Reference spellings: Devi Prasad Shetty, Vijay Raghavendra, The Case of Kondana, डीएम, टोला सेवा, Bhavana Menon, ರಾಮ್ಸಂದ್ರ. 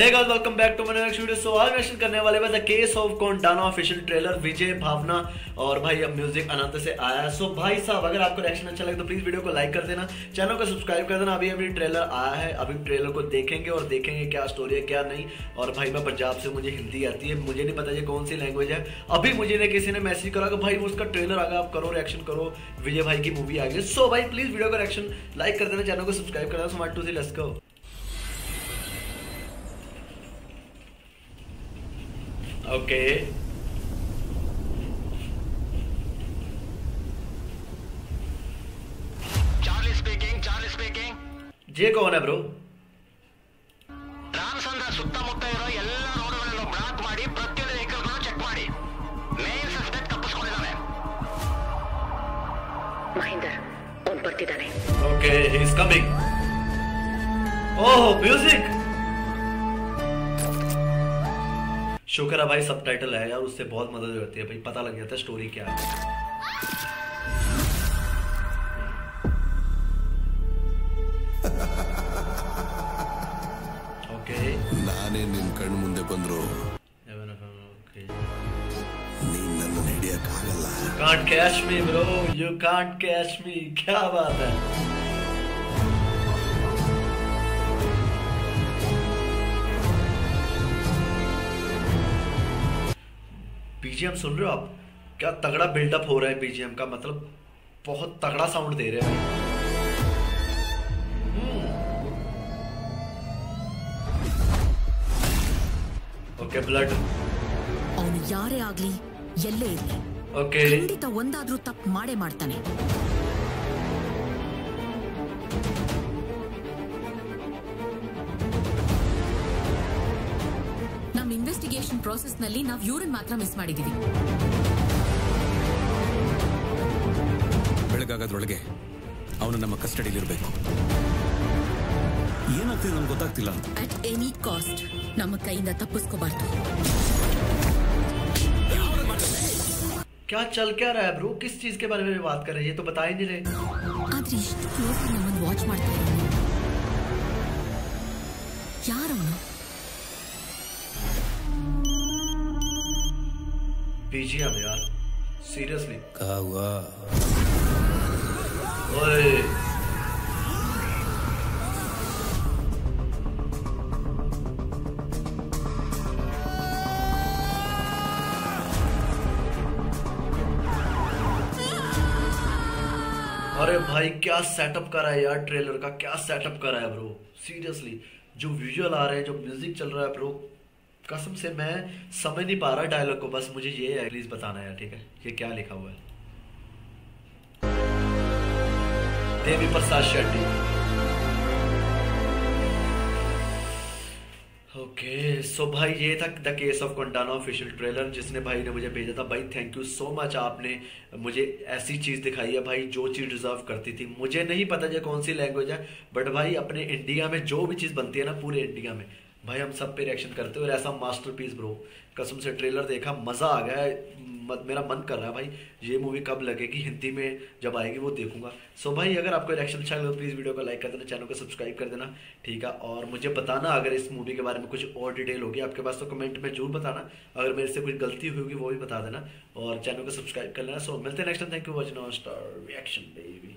Hey guys, welcome back to my next video। So आज reaction करने वाले भाई the case of Kondana official trailer, Vijay भावना और भाई अब म्यूजिक अनंत से आया। सो भाई साहब, अगर आपको रिएक्शन अच्छा लगे तो प्लीज वीडियो को लाइक कर देना, चैनल को सब्सक्राइब कर देना। अभी ट्रेलर आया है, अभी ट्रेलर को देखेंगे और देखेंगे क्या स्टोरी है क्या नहीं। और भाई मैं पंजाब से, मुझे हिंदी आती है, मुझे नहीं पता ये कौन सी लैंग्वेज है। अभी मुझे किसी ने मैसेज करा कि भाई उसका ट्रेलर आ गया, आप करो रिएक्शन करो, विजय भाई की मूवी आ गई। सो भाई प्लीज वीडियो का रिएक्शन लाइक कर देना, चैनल को सब्सक्राइब कर देना। स्मार्ट टू से लेट्स गो। ओके जे कौन है ब्रो? ರಾಮ್ಸಂದ್ರ ಸುತ್ತಮುತ್ತ ಇರೋ ಎಲ್ಲ ರೋಡ್ಗಳನ್ನು ಬ್ಲಾಕ್ ಮಾಡಿ ಪ್ರತಿಯೊಂದು ವೆಹಿಕಲ್ಗಳನ್ನು ಚೆಕ್ ಮಾಡಿ ಮೇನ್ ಸಸ್ಪೆಕ್ಟ್ ತಪ್ಪಿಸ್ಕೊಂಡಿದ್ದಾನೆ। ಮಹೇಂದ್ರ ಅವನು ಬರ್ತಿದ್ದಾನೆ। Okay he is coming. Oh music, शुक्र है भाई सबटाइटल है यार, उससे बहुत मदद करती है भाई, पता लग जाता है स्टोरी क्या है। ओके नाने निन्न कण्ण मुंदे बंद्रो ओके नी नन्न हिडिया कागल can't catch me bro, you can't catch me. क्या बात है, बीजीएम सुन रहे हो आप? क्या तगड़ा बिल्डअप हो रहा है बीजीएम का, मतलब बहुत तगड़ा साउंड दे रहे हैं। ओके ब्लड ಅವನು ಯಾರೇ ಆಗಲಿ ಎಲ್ಲೇ ಇರಲಿ ಓಕೆ ಖಂಡಿತ ಒಂದಾದರೂ ತಪ್ಪು ಮಾಡೇ ಮಾಡ್ತಾನೆ। इन्वेस्टिगेशन प्रोसेस नल्ली नाव यूरिन मात्र मिस ಮಾಡಿದೀವಿ। ಬೆಳಗಾಗೋದ್ರೊಳಗೆ ಅವನು ನಮ್ಮ ಕಸ್ಟಡಿಯಲ್ಲಿ ಇರಬೇಕು। ಏನಾಗ್ತಿದೆ ನನಗೆ ಗೊತ್ತಾಗ್ತಿಲ್ಲ। ಅಟ್ ಎನಿ ಕಾಸ್ಟ್ ನಮ್ಮ ಕೈಯಿಂದ ತಪ್ಪಿಸ್ಕೋಬಾರ್ದು। क्या चल क्या रहा है ब्रो, किस चीज के बारे में बात कर रहे हैं, ये तो बता ही नहीं रहे। आदर्श क्लोज नमन वॉच ಮಾಡ್ತಾ ಇದ್ದಾನೆ ಯಾರು ಅವನು? बीजीएम यार सीरियसली क्या हुआ? ओए अरे भाई क्या सेटअप करा है यार, ट्रेलर का क्या सेटअप करा है ब्रो। सीरियसली जो विजुअल आ रहे हैं, जो म्यूजिक चल रहा है ब्रो, कसम से मैं समझ नहीं पा रहा डायलॉग को। बस मुझे ये है प्लीज बताना है, ठीक है ये क्या लिखा हुआ है? देवी प्रसाद शेट्टी। ओके सो भाई ये था the case of Kondana official trailer, जिसने भाई ने मुझे भेजा था। भाई थैंक यू सो मच, आपने मुझे ऐसी चीज़ दिखाई है भाई जो चीज़ डिजर्व करती थी। मुझे नहीं पता ये कौन सी लैंग्वेज है, बट भाई अपने इंडिया में जो भी चीज़ बनती है ना, पूरे इंडिया में भाई हम सब पे रिएक्शन करते हो। और ऐसा मास्टरपीस ब्रो, कसम से ट्रेलर देखा मज़ा आ गया है। मेरा मन कर रहा है भाई ये मूवी कब लगेगी हिंदी में, जब आएगी वो देखूंगा। सो भाई अगर आपको रिएक्शन अच्छा लगे तो प्लीज़ वीडियो को लाइक कर देना, चैनल को सब्सक्राइब कर देना, ठीक है। और मुझे बताना अगर इस मूवी के बारे में कुछ और डिटेल होगी आपके पास तो कमेंट में जरूर बताना। अगर मेरे से कुछ गलती हुई होगी वो भी बता देना और चैनल को सब्सक्राइब कर लेना। सो मिलते हैं next time. Thank you watching our star reaction baby.